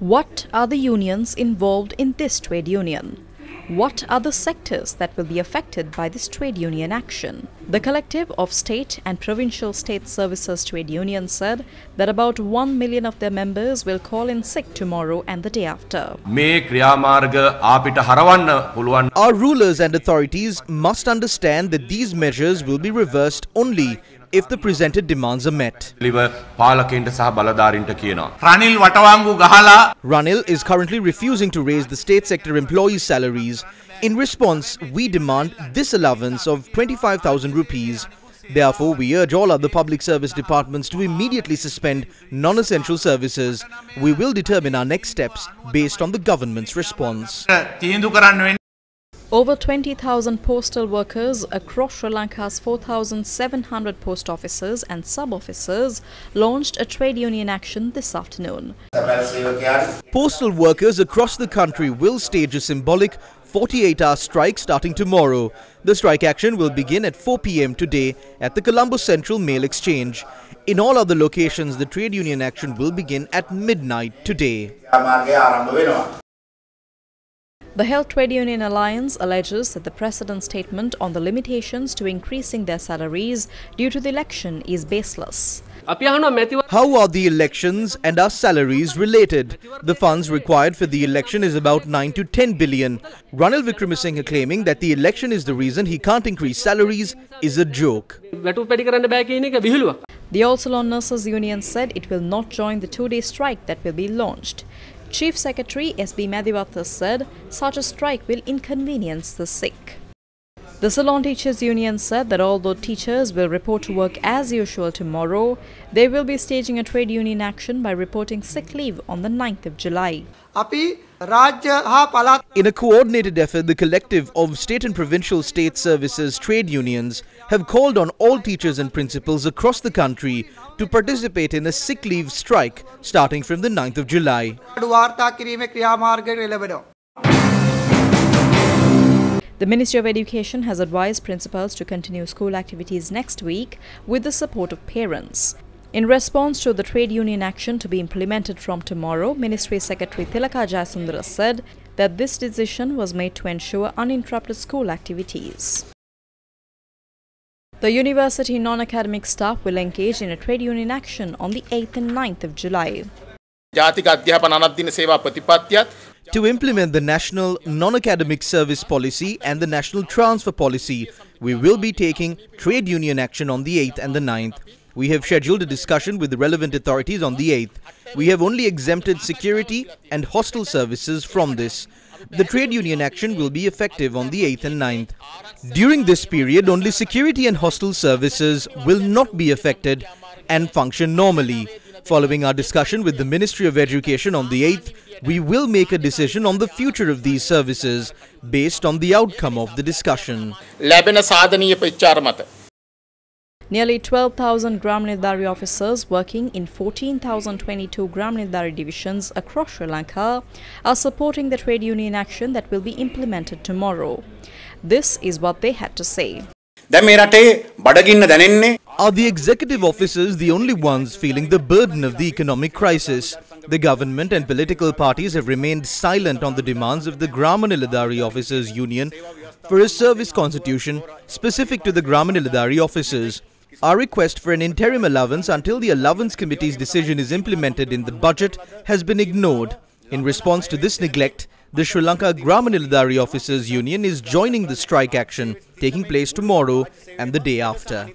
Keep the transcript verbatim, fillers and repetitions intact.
What are the unions involved in this trade union? What are the sectors that will be affected by this trade union action? The collective of state and provincial state services trade unions said that about one million of their members will call in sick tomorrow and the day after. Our rulers and authorities must understand that these measures will be reversed only if the presented demands are met. Ranil is currently refusing to raise the state sector employees' salaries. In response, we demand this allowance of twenty-five thousand rupees. Therefore, we urge all other public service departments to immediately suspend non-essential services. We will determine our next steps based on the government's response. Over twenty thousand postal workers across Sri Lanka's four thousand seven hundred post offices and sub-offices launched a trade union action this afternoon. Postal workers across the country will stage a symbolic forty-eight hour strike starting tomorrow. The strike action will begin at four p m today at the Colombo Central Mail Exchange. In all other locations, the trade union action will begin at midnight today. The Health Trade Union Alliance alleges that the precedent statement on the limitations to increasing their salaries due to the election is baseless. How are the elections and our salaries related? The funds required for the election is about nine to ten billion. Ranil Wickremesinghe claiming that the election is the reason he can't increase salaries is a joke. The All Ceylon Nurses Union said it will not join the two-day strike that will be launched. Chief Secretary S B Madiwathas said such a strike will inconvenience the sick. The Ceylon Teachers Union said that although teachers will report to work as usual tomorrow, they will be staging a trade union action by reporting sick leave on the ninth of July. In a coordinated effort, the collective of state and provincial state services trade unions have called on all teachers and principals across the country to participate in a sick leave strike starting from the ninth of July. The Ministry of Education has advised principals to continue school activities next week with the support of parents. In response to the trade union action to be implemented from tomorrow, Ministry Secretary Tilaka Jayasundara said that this decision was made to ensure uninterrupted school activities. The university non-academic staff will engage in a trade union action on the eighth and ninth of July. To implement the National Non-Academic Service Policy and the National Transfer Policy, we will be taking trade union action on the eighth and the ninth. We have scheduled a discussion with the relevant authorities on the eighth. We have only exempted security and hostel services from this. The trade union action will be effective on the eighth and ninth. During this period, only security and hostel services will not be affected and function normally. Following our discussion with the Ministry of Education on the eighth, we will make a decision on the future of these services based on the outcome of the discussion. Nearly twelve thousand Grama Niladhari officers working in fourteen thousand twenty-two Grama Niladhari divisions across Sri Lanka are supporting the trade union action that will be implemented tomorrow. This is what they had to say. Are the executive officers the only ones feeling the burden of the economic crisis? The government and political parties have remained silent on the demands of the Grama Niladhari Officers Union for a service constitution specific to the Grama Niladhari officers. Our request for an interim allowance until the Allowance Committee's decision is implemented in the budget has been ignored. In response to this neglect, the Sri Lanka Grama Niladhari Officers Union is joining the strike action taking place tomorrow and the day after.